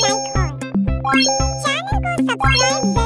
like on. Channel go subscribe.